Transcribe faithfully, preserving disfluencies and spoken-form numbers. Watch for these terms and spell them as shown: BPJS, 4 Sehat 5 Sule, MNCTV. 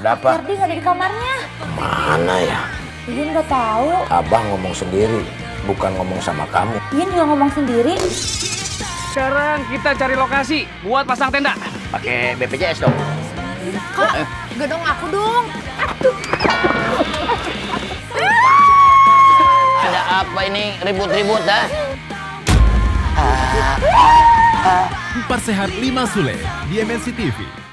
Ada apa? Ardi nggak ada di kamarnya. Mana ya? Iyan nggak tahu. Abah ngomong sendiri, bukan ngomong sama kamu. Iyan juga ngomong sendiri. Sekarang kita cari lokasi buat pasang tenda. Pakai B P J S dong. Kak, gedong aku dong. Aduh. Ada apa ini ribut-ribut dah? empat sehat lima Sule di M N C T V.